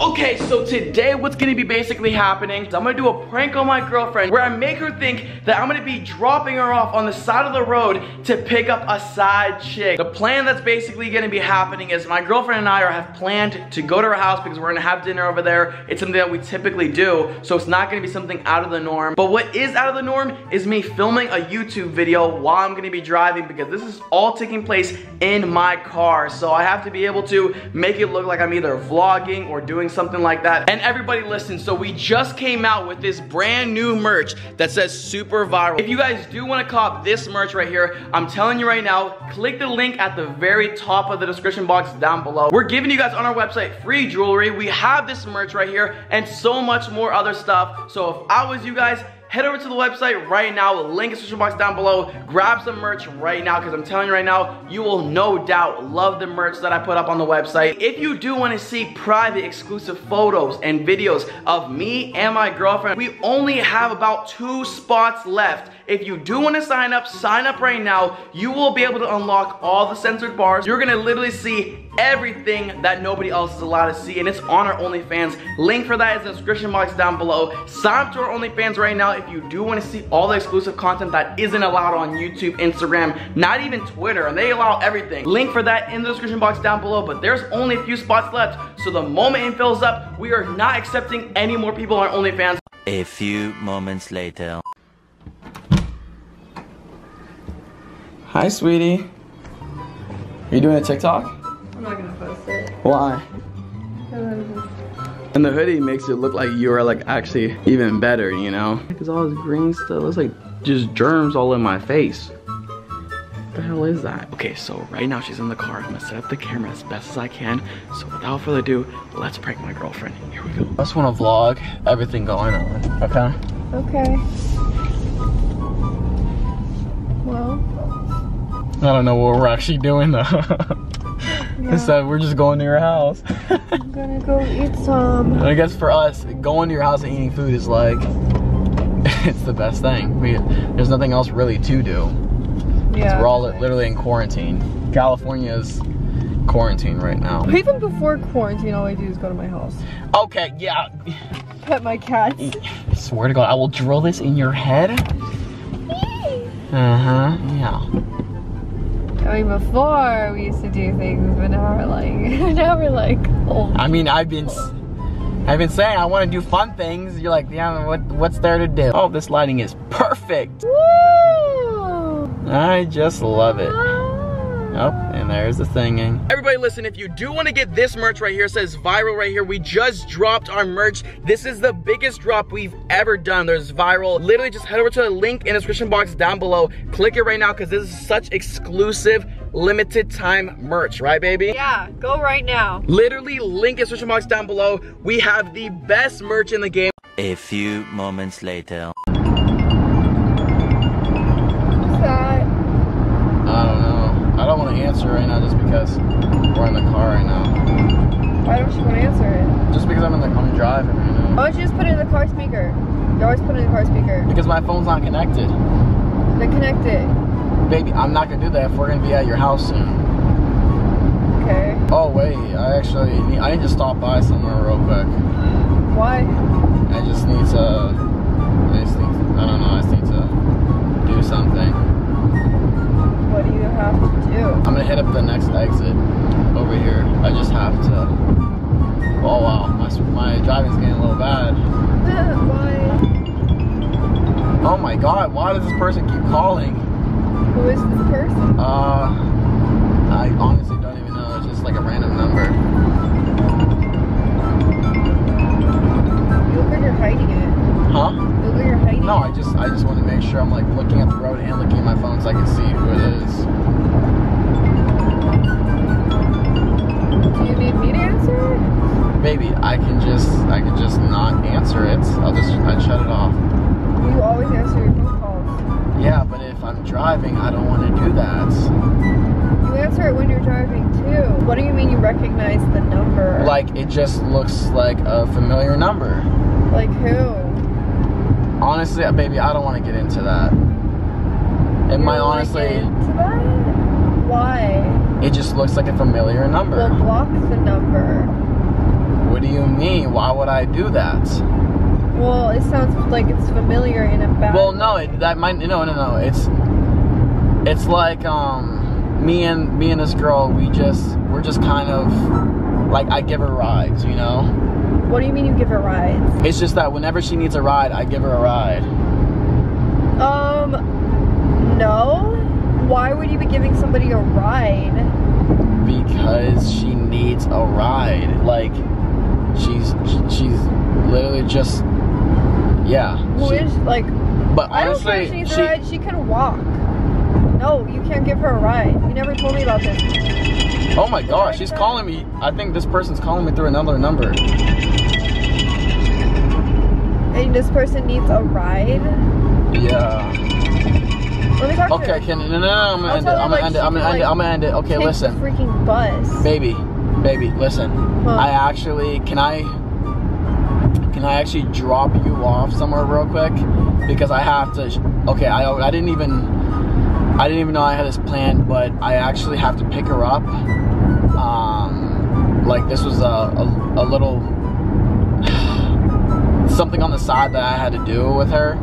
Okay, so today what's gonna be basically happening is I'm gonna do a prank on my girlfriend where I make her think that I'm gonna be dropping her off on the side of the road to pick up a side chick. The plan that's basically gonna be happening is my girlfriend and I have planned to go to her house because we're gonna have dinner over there. It's something that we typically do, so it's not gonna be something out of the norm. But what is out of the norm is me filming a YouTube video while I'm gonna be driving, because this is all taking place in my car. So I have to be able to make it look like I'm either vlogging or doing something like that. And everybody listen, so we just came out with this brand new merch that says super viral. If you guys do want to cop this merch right here, I'm telling you right now, click the link at the very top of the description box down below. We're giving you guys on our website free jewelry. We have this merch right here and so much more other stuff. So if I was you guys, head over to the website right now, the link in the description box down below. Grab some merch right now, because I'm telling you right now, you will no doubt love the merch that I put up on the website. If you do want to see private exclusive photos and videos of me and my girlfriend, we only have about 2 spots left. If you do want to sign up right now. You will be able to unlock all the censored bars. You're going to literally see everything that nobody else is allowed to see, and it's on our OnlyFans. Link for that is in the description box down below. Sign up to our OnlyFans right now if you do want to see all the exclusive content that isn't allowed on YouTube, Instagram, not even Twitter, and they allow everything. Link for that in the description box down below, but there's only a few spots left, so the moment it fills up, we are not accepting any more people on OnlyFans. A few moments later. Hi, sweetie. Are you doing a TikTok? I'm not gonna post it. Why? And the hoodie makes it look like you are like actually even better, you know? Because all this green stuff looks like just germs all in my face. What the hell is that? Okay, so right now she's in the car. I'm gonna set up the camera as best as I can. So without further ado, let's prank my girlfriend. Here we go. I just wanna vlog everything going on, okay? Okay. Well. I don't know what we're actually doing though. Yeah. So we're just going to your house. I'm gonna go eat some. I guess for us, going to your house and eating food is like, it's the best thing. There's nothing else really to do. Yeah. We're all literally in quarantine. California's quarantine right now. Even before quarantine, all I do is go to my house. Okay, yeah. Pet my cats. I swear to God, I will drill this in your head. Uh-huh, yeah. I mean, before we used to do things, but now we're like old. I mean, I've been saying I want to do fun things. You're like, yeah, what's there to do? Oh, this lighting is perfect. Woo! I just love it. Oh, and there's the singing. Everybody listen, if you do want to get this merch right here, it says viral right here. We just dropped our merch. This is the biggest drop we've ever done. There's viral. Literally just head over to the link in the description box down below. Click it right now because this is such exclusive, limited time merch, right baby? Yeah, go right now. Literally link in the description box down below. We have the best merch in the game. A few moments later. Right now, just because we're in the car right now. Why don't you want to answer it? Just because I'm driving right now. Why don't you just put it in the car speaker? You always put it in the car speaker. Because my phone's not connected. Then connect it. Baby, I'm not gonna do that if we're gonna be at your house soon. Okay. Oh wait, I need to stop by somewhere real quick. Why? I just need to do something. What do you have to do? I'm gonna hit up the next exit over here. I just have to. Oh wow, my driving's getting a little bad. Why? Oh my God, why does this person keep calling? Who is this person? I honestly don't even know. It's just like a random number. You look like you're hiding it. Huh? You look like you're hiding it. No, I just want to make sure I'm like looking at the road and looking at my phone so I can see who it is. Do you need me to answer it? Baby, I can just not answer it. I'd shut it off. You always answer your phone calls. Yeah, but if I'm driving, I don't want to do that. You answer it when you're driving too. What do you mean you recognize the number? Like it just looks like a familiar number. Like who? Honestly, baby, I don't want to get into that. You don't honestly get into that? Why? It just looks like a familiar number. Well, block the number. What do you mean? me, why would I do that? Well, it sounds like it's familiar in a bad Well, no, it, that might, no. It's like, me and this girl, we're just kind of, like, I give her rides, you know? What do you mean you give her rides? It's just that whenever she needs a ride, I give her a ride. No. Why would you be giving somebody a ride? Because she needs a ride. Like, she's literally just, yeah. Which, like, but honestly, I don't care if she needs a ride, she can walk. No, you can't give her a ride. You never told me about this. Oh my gosh, she's calling me. I think this person's calling me through another number. And this person needs a ride? Yeah. Let me talk to her. Okay, can no, I'm gonna end it. I'm gonna end it. Okay, take listen. The freaking bus. Baby, listen. Huh. Can I actually drop you off somewhere real quick? Because I have to. Okay, I didn't even know I had this planned, but I actually have to pick her up. Like, this was a little something on the side that I had to do with her.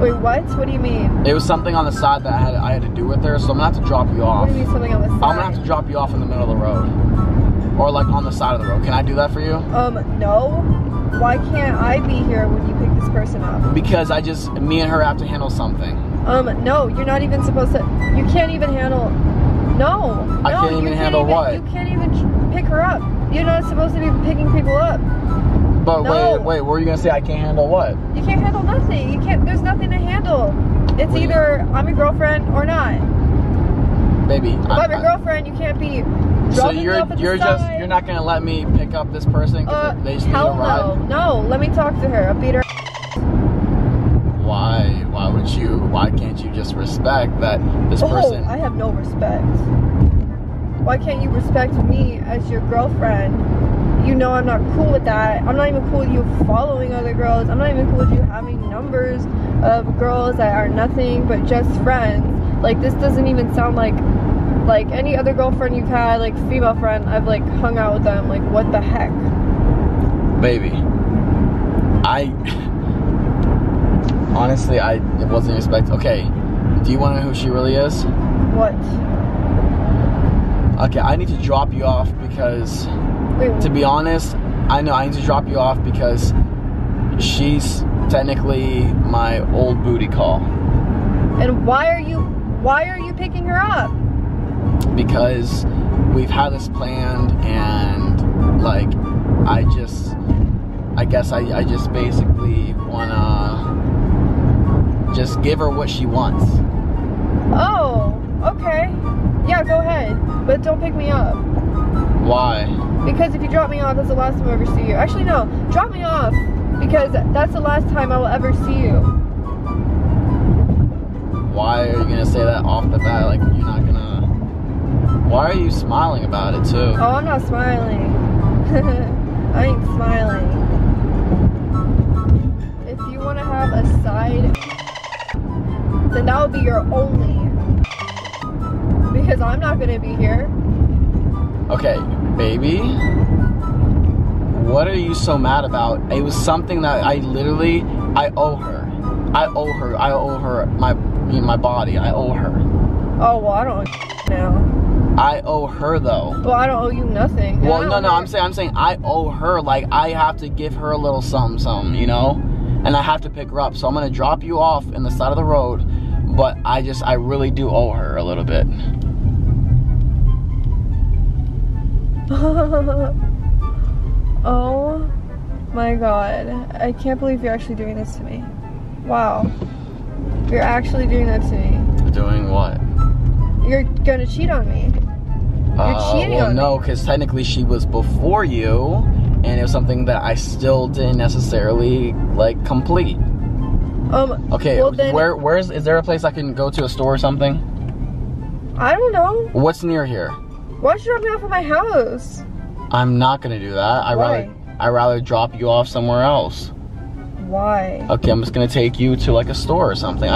Wait, what? What do you mean? It was something on the side that I had to do with her, so I'm gonna have to drop you off. What do you mean something on the side? I'm gonna have to drop you off in the middle of the road, or like on the side of the road. Can I do that for you? No. Why can't I be here when you pick this person up? Because me and her have to handle something. No, you're not even supposed to. You can't even handle. No. I can't even handle what? You can't even pick her up. You're not supposed to be picking people up. But wait, what are you gonna say? I can't handle what? You can't handle nothing. You can't. There's nothing to handle. It's either I'm your girlfriend or not. Baby. If I'm your girlfriend, you can't be. So you're not gonna let me pick up this person because they just need a ride? No. Let me talk to her. I'll beat her. Why can't you just respect that this person? I have no respect. Why can't you respect me as your girlfriend? You know I'm not cool with that. I'm not even cool with you following other girls. I'm not even cool with you having numbers of girls that are nothing but just friends. Like, this doesn't even sound like any other girlfriend you've had, like female friend. I've like hung out with them. Like, what the heck? Baby, honestly, I wasn't expecting. Okay, do you want to know who she really is? What? Okay, I need to drop you off because, wait, to be honest, I need to drop you off because she's technically my old booty call. And why are you picking her up? Because we've had this planned, and like, I guess I just basically wanna just give her what she wants. Oh, okay. Yeah, go ahead. But don't pick me up. Why? Because if you drop me off, that's the last time I'll ever see you. Actually, no. Drop me off because that's the last time I will ever see you. Why are you going to say that off the bat? Like, you're not going to... Why are you smiling about it, too? Oh, I'm not smiling. I ain't smiling. If you want to have a side... then that would be your only, because I'm not gonna be here. Okay, baby, what are you so mad about? It was something that I owe her my body. I owe her. Oh, well, I don't owe you now. I owe her though. Well, I don't owe you nothing. Well, no, I'm saying I owe her. Like, I have to give her a little something, you know? And I have to pick her up, so I'm gonna drop you off in the side of the road. But I really do owe her a little bit. Oh my God. I can't believe you're actually doing this to me. Wow. You're actually doing that to me. Doing what? You're gonna cheat on me. You're cheating on me. Well, no, because technically she was before you, and it was something that I still didn't necessarily, like, complete. Okay, well then, is there a place I can go to, a store or something? I don't know. What's near here? Why should you drop me off at my house? I'm not gonna do that. I'd rather drop you off somewhere else. Why? Okay, I'm just gonna take you to, like, a store or something.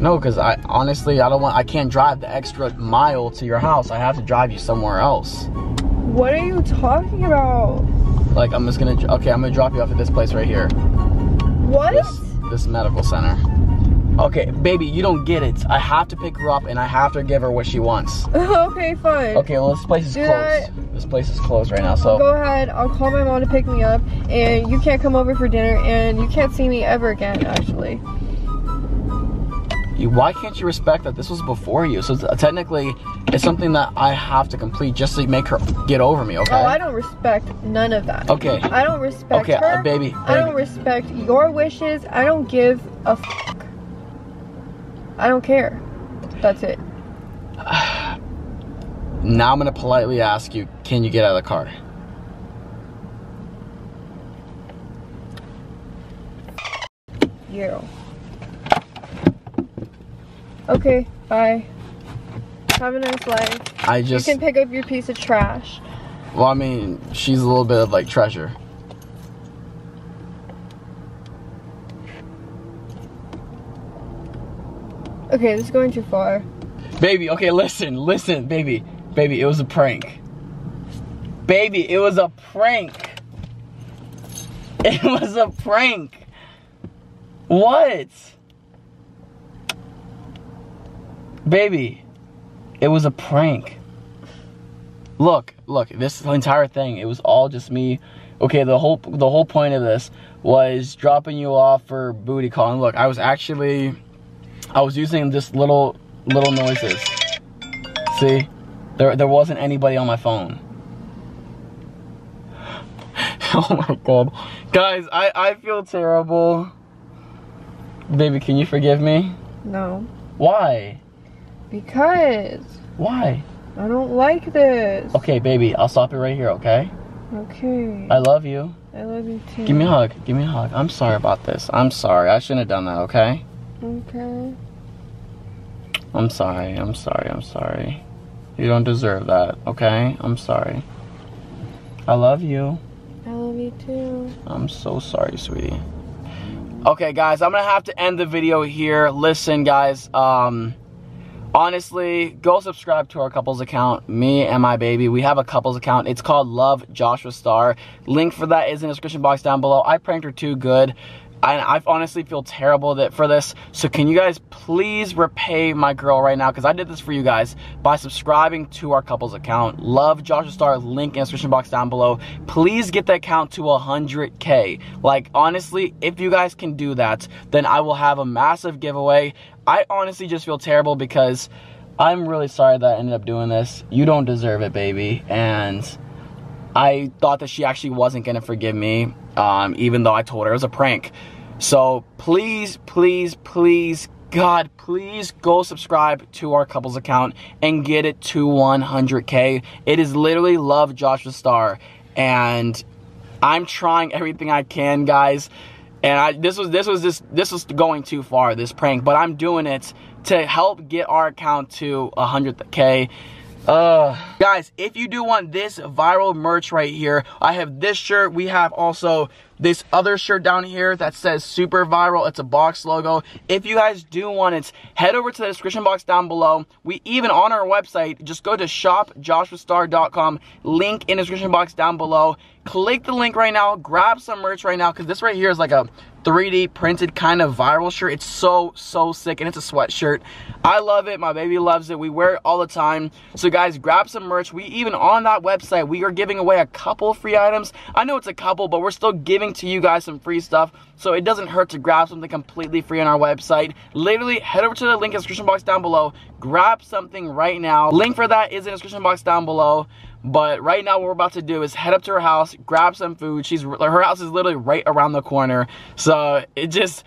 No, because I can't drive the extra mile to your house. I have to drive you somewhere else. What are you talking about? Like, I'm just gonna, okay, I'm gonna drop you off at this place right here. What? This medical center. Okay, baby, you don't get it. I have to pick her up and I have to give her what she wants. Okay, fine. Okay, well, this place is closed. This place is closed right now, so. Go ahead, I'll call my mom to pick me up, and you can't come over for dinner, and you can't see me ever again, actually. Why can't you respect that this was before you? So technically, it's something that I have to complete just to make her get over me, okay? Oh, I don't respect none of that. Okay. I don't respect her. Baby. I don't respect your wishes. I don't give a f***. I don't care. That's it. Now I'm going to politely ask you, can you get out of the car? You. Okay, bye. Have a nice life. I just... You can pick up your piece of trash. Well, I mean, she's a little bit of, like, treasure. Okay, this is going too far. Baby, okay, listen, baby. Baby, it was a prank. Baby, it was a prank. It was a prank. What? Baby, it was a prank. Look, this entire thing, it was all just me. Okay, the whole point of this was dropping you off for booty call. And look, I was using just little noises. See? There wasn't anybody on my phone. Oh my god. Guys, I feel terrible. Baby, can you forgive me? No. Why? Because. Why? I don't like this. Okay, baby, I'll stop it right here, okay? Okay. I love you. I love you too. Give me a hug. Give me a hug. I'm sorry about this. I'm sorry. I shouldn't have done that, okay? Okay. I'm sorry. I'm sorry. I'm sorry. You don't deserve that, okay? I'm sorry. I love you. I love you too. I'm so sorry, sweetie. Okay, guys, I'm gonna have to end the video here. Listen, guys, honestly, go subscribe to our couples account, me and my baby. We have a couples account. It's called Love Joshua Star. Link for that is in the description box down below. I pranked her too good. I honestly feel terrible for this. So can you guys please repay my girl right now? Because I did this for you guys by subscribing to our couples account. Love Joshua Star. Link in the description box down below. Please get that count to 100K. Like, honestly, if you guys can do that, then I will have a massive giveaway. I honestly just feel terrible because I'm really sorry that I ended up doing this. You don't deserve it, baby. And I thought that she actually wasn't going to forgive me, even though I told her it was a prank. So please, please, please, God, please go subscribe to our couples account and get it to 100K. It is literally Love Joshua Star. And I'm trying everything I can, guys. And this was going too far, this prank, but I'm doing it to help get our account to 100K. Guys, if you do want this viral merch right here, I have this shirt. We have also this other shirt down here that says Super Viral. It's a box logo. If you guys do want it, head over to the description box down below. We even on our website, just go to shopjoshuastar.com. Link in the description box down below. Click the link right now. Grab some merch right now, because this right here is like a 3D printed kind of viral shirt. It's so sick, and it's a sweatshirt. I love it. My baby loves it. We wear it all the time. So guys, grab some merch. We even on that website, we are giving away a couple free items. I know it's a couple, but we're still giving to you guys some free stuff. So it doesn't hurt to grab something completely free on our website. Literally, head over to the link in the description box down below. Grab something right now. Link for that is in the description box down below. But right now what we're about to do is head up to her house, grab some food. Her house is literally right around the corner. So this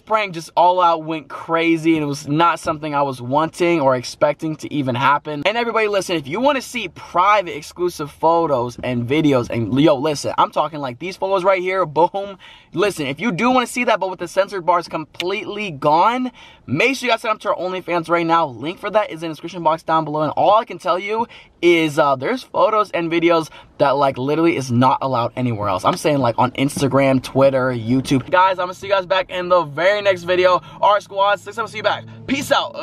prank just all out went crazy, and it was not something I was wanting or expecting to even happen. And everybody listen, if you want to see private exclusive photos and videos, and yo, listen, I'm talking like these photos right here, boom. Listen, if you do want to see that, but with the censored bars completely gone, make sure you guys sign up to our OnlyFans right now. Link for that is in the description box down below. And all I can tell you is there's photos and videos that like literally is not allowed anywhere else. I'm saying like on Instagram, Twitter, YouTube. Guys, I'm gonna see you guys back in the very next video. Our squad, 6 7, see you back. Peace out.